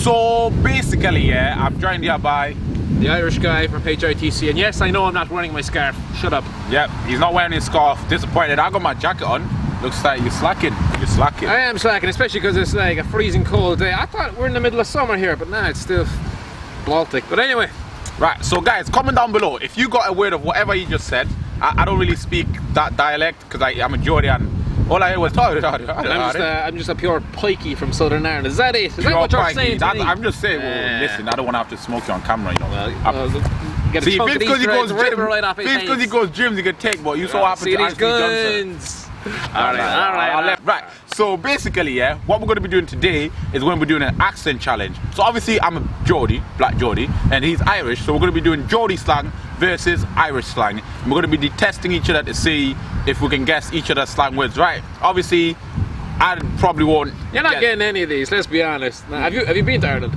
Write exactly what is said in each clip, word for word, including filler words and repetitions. So basically, yeah, I'm joined here by the Irish guy from H I T C, and yes, I know I'm not wearing my scarf. Shut up. Yep, he's not wearing his scarf. Disappointed. I got my jacket on. Looks like you're slacking. You're slacking. I am slacking, especially because it's like a freezing cold day. I thought we're in the middle of summer here, but nah, it's still Baltic. But anyway. Right, so guys, comment down below if you got a word of whatever you just said. I, I don't really speak that dialect because I'm a Geordie and all I hear was I'm just, a, I'm just a pure pikey from Southern Ireland. Is that it? Is that what you're saying? I'm just saying, well, listen, I don't want to have to smoke you on camera, you know. Well, you get a see, because he goes gyms, because he goes gyms, he could take, but you yeah, so happen to actually guns. All right, all right, all right. Right. So basically, yeah, what we're going to be doing today is we're going to be doing an accent challenge. So obviously, I'm a Geordie, black Geordie, and he's Irish. So we're going to be doing Geordie slang versus Irish slang. And we're going to be testing each other to see if we can guess each other's slang words right. Obviously, I probably won't. You're not getting any of these. Let's be honest. Now, have you Have you been to Ireland?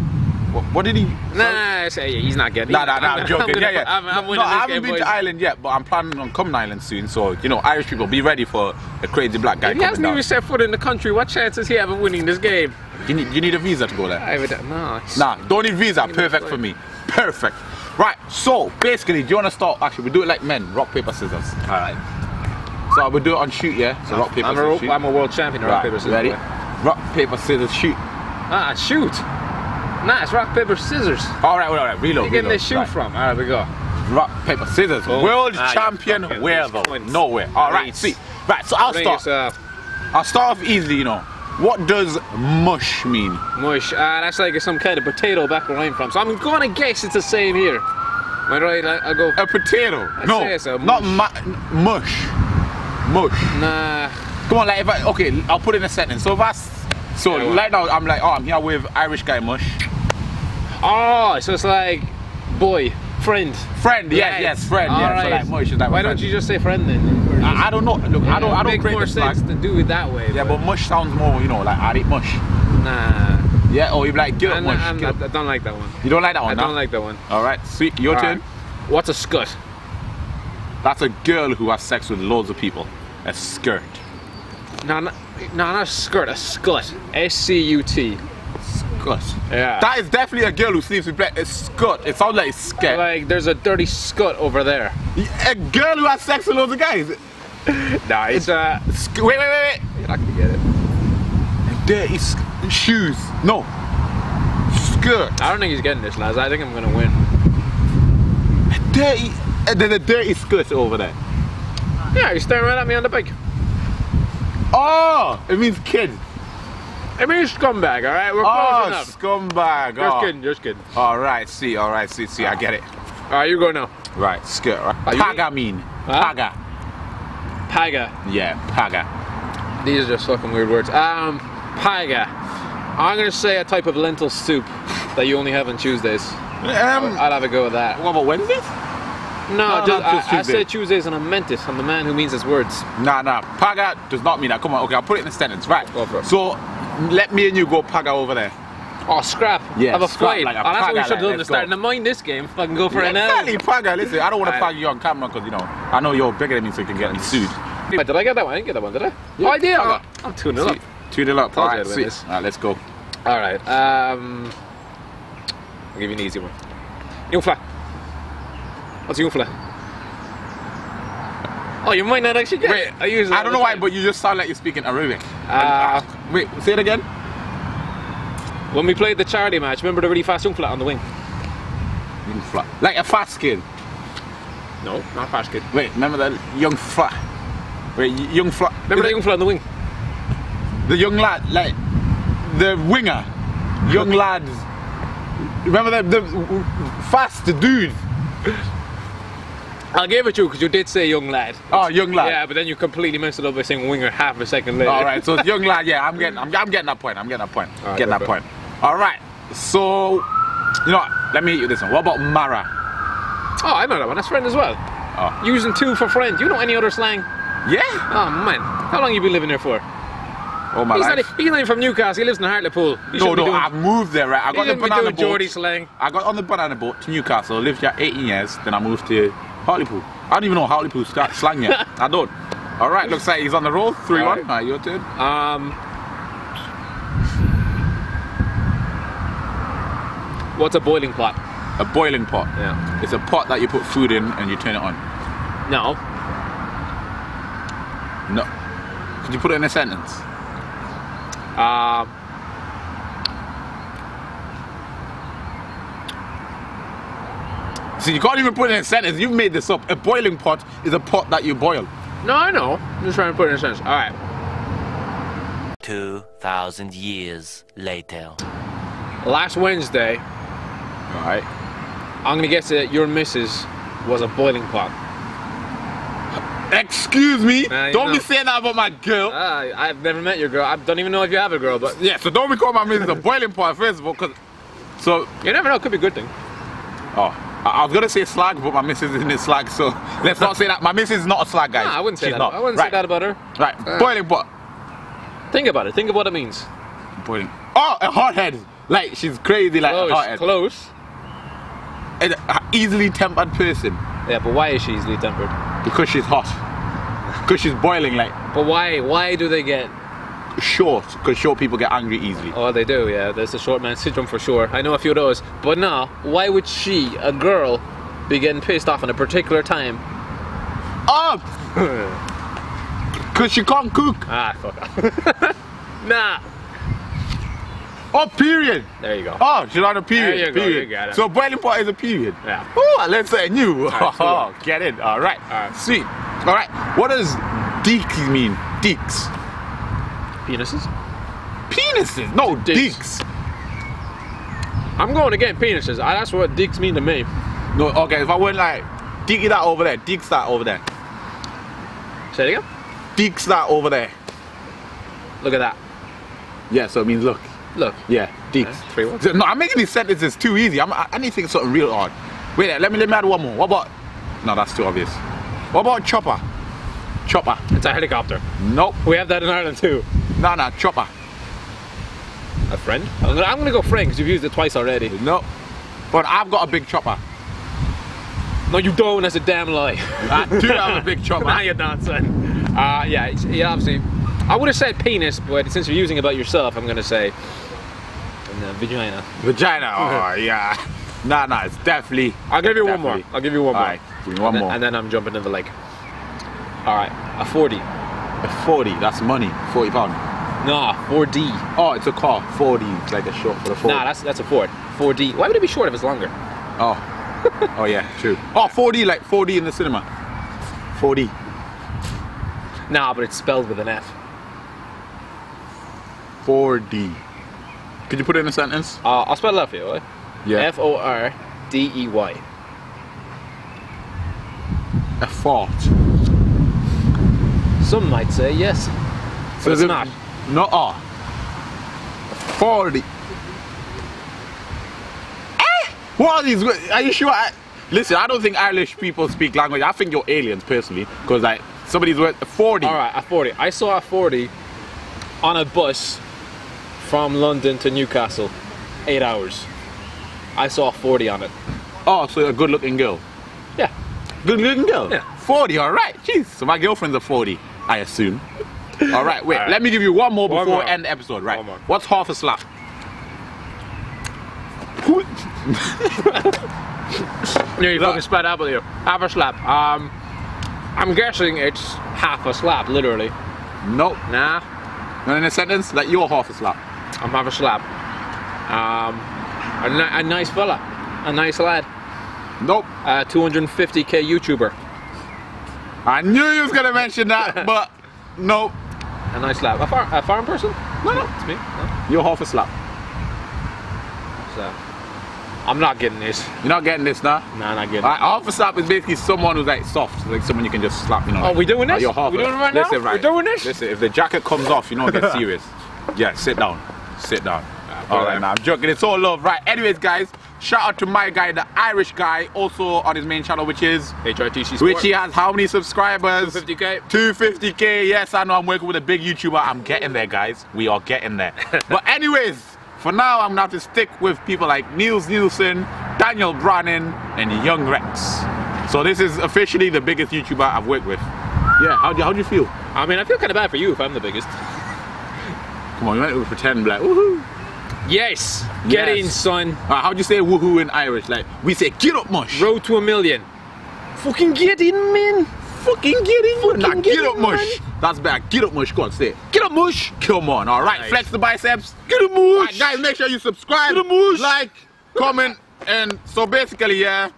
What, what did he? Nah, say yeah, he's not getting. Nah, nah, nah, I'm joking. I'm gonna, yeah, yeah. I'm, I'm no, I haven't been boys. to Ireland yet, but I'm planning on coming to Ireland soon. So you know, Irish people, be ready for a crazy black guy. If he hasn't down. even set foot in the country, what chance is he having winning this game? You need, you need a visa to go there. I would, no, nah, don't need visa. Perfect for me. Perfect. Right. So basically, do you want to start? Actually, we do it like men: rock, paper, scissors. All right. So we do it on shoot, yeah. So rock, paper, I'm scissors. A, shoot. I'm a world champion. Right. Rock, paper, scissors. Ready? Rock, paper, scissors, shoot. Ah, shoot. Nah, it's rock, paper, scissors. Alright, alright, reload. Where are you getting this shoe right. from? Alright, we go. Rock, paper, scissors. Oh. World ah, champion, where though? Nowhere. Alright, see. Right, so I'll Bring start. Yourself. I'll start off easily, you know. What does mush mean? Mush. Uh, that's like some kind of potato back where I'm from. So I'm going to guess it's the same here. Am I right? I'll go. A potato? I'd no. Say it's a mush. Not mu mush. Mush. Nah. Come on, like, if I. Okay, I'll put in a sentence. So if I. So yeah, right now, I'm like, oh, I'm here with Irish guy mush. Oh, so it's like boy, friend. Friend, yes, right. yes, friend. All yeah. right. So like mush is like Why don't friend. you just say friend then? I, I don't know. Look, yeah, I don't I don't create more sense to do it that way. Yeah, but, but mush sounds more, you know, like I eat mush. Nah. Yeah, or you like get up mush. I'm not, I don't like that one. You don't like that one? I don't nah? like that one. Alright, sweet, your All turn. Right. What's a skirt? That's a girl who has sex with loads of people. A skirt. No, no, not a skirt, a scut. S C U T. Scut. Yeah. That is definitely a girl who sleeps with black. It's scut. It sounds like it's scat. Like there's a dirty scut over there. A girl who has sex with loads of guys. Nah, it's a... Wait, wait, wait, wait. You're not gonna get it. Dirty shoes. No. Skirt. I don't think he's getting this, lads. I think I'm gonna win. A dirty... There's a dirty skirt over there. Yeah, you're staring right at me on the bike. Oh, it means kid. It means scumbag, all right? We're closing oh, up. scumbag. Just oh. kidding, just kidding. All right, see, all right, see, see, I get it. All right, you go now. Right, skirt, right? Paga mean. Huh? Paga. Paga. Yeah, paga. These are just fucking weird words. Um, paga. I'm going to say a type of lentil soup that you only have on Tuesdays. Um, I'll have a go with that. What about Wednesdays? No, no, just, just I, I said Tuesdays and I meant it. I'm the man who means his words. Nah, nah. Paga does not mean that. Come on, okay, I'll put it in a sentence. Right. Go for it. So, let me and you go paga over there. Oh, scrap. Yeah, have a fight. Like oh, that's what we should like, do at the start. Now mind this game. Fucking go for yeah, an hour. Exactly, paga. Listen, I don't want to paga you on camera because, you know, I know you're bigger than me so you can get sued. Wait, did I get that one? I didn't get that one, did I? Yeah. Oh, I did. Oh, I'm two nil up. two nil up. All right, sweet. All right, let's go. All right. Um, I'll give you an easy one. New flag. What's your flag? Oh, you might not actually get wait, it. I, use it I don't know time. why, but you just sound like you're speaking Arabic. Uh, wait, say it again. When we played the charity match, remember the really fast Ungflat on the wing? Ungflat. Like a fast kid. No, not fast kid. Wait, remember that young flat. Wait, young flat. Remember Is the young flat on the wing? The young lad, like the winger. Young lads. Remember the, the fast dude. I'll give it to you because you did say young lad. Oh, young lad. Yeah, but then you completely messed it up by saying winger half a second later. All right, so it's young lad. Yeah, I'm getting, I'm, I'm getting that point. I'm getting that point. Right, getting that bit. point. All right. So, you know, what? Let me hit you this one. What about Mara? Oh, I know that one. That's friend as well. Oh. Using two for friend. You know any other slang? Yeah. Oh man, how long you been living there for? Oh my he's life. Not, he's not even from Newcastle. He lives in Hartlepool. He no, no, doing, I moved there. Right, I got the banana boat. Geordie slang. I got on the banana boat to Newcastle. Lived here eighteen years. Then I moved to Hartlepool. I don't even know Hartlepool slang yet. I don't. All right, looks like he's on the roll. Three All right. one. All right, your turn. Um, What's a boiling pot? A boiling pot? Yeah. It's a pot that you put food in and you turn it on. No. No. Could you put it in a sentence? Uh, See, you can't even put it in a sentence. You've made this up. A boiling pot is a pot that you boil. No, I know. I'm just trying to put it in a sentence. All right. two thousand years later. Last Wednesday. All right. I'm going to guess that your missus was a boiling pot. Excuse me? Uh, don't know. be saying that about my girl. Uh, I've never met your girl. I don't even know if you have a girl, but... Yeah, so don't be calling my missus a boiling pot, first of all, because... So... You never know. It could be a good thing. Oh. I, I was going to say slag, but my missus isn't a slag, so... Let's not say that. My missus is not a slag, guys. Nah, I wouldn't say She's that. Not. I wouldn't right. say that about her. Right. Uh, boiling pot. Think about it. Think about what it means. Boiling... Oh, a hothead. Like, she's crazy, like close, a hothead. Close. An easily tempered person. Yeah, but why is she easily tempered? Because she's hot. Because she's boiling, like. But why? Why do they get short? Because short people get angry easily. Oh, they do. Yeah, there's the short man syndrome for sure. I know a few of those. But now, why would she, a girl, be getting pissed off in a particular time? Up. Because she can't cook. Ah, fuck off. Nah. Oh, period. There you go. Oh, she's on a period. There you period. Go, you got it. So boiling pot is a period. Yeah. Oh, I learned something new. Right, oh, get it. All right. All right. Sweet. All right. What does deeks mean? Deeks. Penises. Penises. No, deeks. deeks. I'm going again. Penises. That's what deeks mean to me. No. Okay. If I went like deeky that over there, deeks that over there. Say it again. Deeks that over there. Look at that. Yeah. So it means look. Look. Yeah, deeks. Yeah, no, I'm making these sentences too easy. I'm, I need to think something real hard. Wait, let me let me add one more. What about... No, that's too obvious. What about chopper? Chopper. It's a helicopter. Nope. We have that in Ireland too. No, no, chopper. A friend? I'm gonna, I'm gonna go friend because you've used it twice already. No. But I've got a big chopper. No, you don't. That's a damn lie. I do have a big chopper. Now you're not, son. Uh, yeah, yeah, obviously. I would have said penis, but since you're using it about yourself, I'm going to say no, vagina. Vagina, oh yeah. Nah, nah, it's definitely... I'll give you definitely. one more. I'll give you one All more. Right. Give me one and more. Then, and then I'm jumping in the lake. All right, a forty. A forty, that's money. forty pound. Nah, four D. Oh, it's a car. four D, it's like a short for the Ford. Nah, that's, that's a Ford. four D. Why would it be short if it's longer? Oh, oh yeah, true. Oh, four D, like four D in the cinema. four D. Nah, but it's spelled with an F. four D. Could you put it in a sentence? Uh, I'll spell it out for you, right? Yeah. F O R D E Y. A fort. Some might say yes. So it's not. No. Ah. forty. Eh? What are these? Are you sure? I, listen, I don't think Irish people speak language. I think you're aliens, personally. Because like, somebody's worth forty. All right, a forty. I saw a forty on a bus from London to Newcastle, eight hours. I saw forty on it. Oh, so a good-looking girl? Yeah. Good-looking girl? Yeah. forty, all right. Jeez, so my girlfriend's a forty, I assume. All right, wait, all right. Let me give you one more before one more. we end the episode, right? What's half a slap? Yeah, you fucking spat up with you. Half a slap. Um, I'm guessing it's half a slap, literally. Nope. Nah. And in a sentence, that like you're half a slap. I'm half a slap. Um, a, ni a nice fella. A nice lad. Nope. A two hundred fifty K YouTuber. I knew you was going to mention that, but nope. A nice slap. A, far a foreign person? No, no. It's me. No. You're half a slap. So, I'm not getting this. You're not getting this, nah? Nah, not getting right, it. Half a slap is basically someone who's like soft, like someone you can just slap, you know. Oh, like, we doing this? Like, we doing it right listen, now? Right, we doing this? Listen, if the jacket comes off, you know, get serious. Yeah, sit down. Sit down. Nah, all right, nah, I'm joking. It's all love. Right, anyways, guys, shout out to my guy, the Irish guy, also on his main channel, which is... H I T C Sport. Which he has how many subscribers? two hundred fifty K. two hundred fifty K, yes, I know I'm working with a big YouTuber. I'm getting there, guys. We are getting there. But anyways... For now, I'm going to have to stick with people like Niels Nielsen, Daniel Brannan, and Young Rex. So this is officially the biggest YouTuber I've worked with. Yeah, how do you, how do you feel? I mean, I feel kind of bad for you if I'm the biggest. Come on, you might pretend like, woohoo. Yes, get yes. in, son. Uh, how do you say woohoo in Irish? Like, we say get up, mush. Road to a million. Fucking get in, man. Fucking get in, Fucking nah, get, get up, in, mush. Man. That's bad. Get up, mush. Come on, say. Get up, mush. Come on. All right, nice. Flex the biceps. Get up, mush. All right, guys, make sure you subscribe, get up, mush. Like, comment, and so basically, yeah,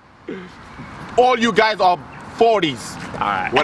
all you guys are forties. All right. Whatever.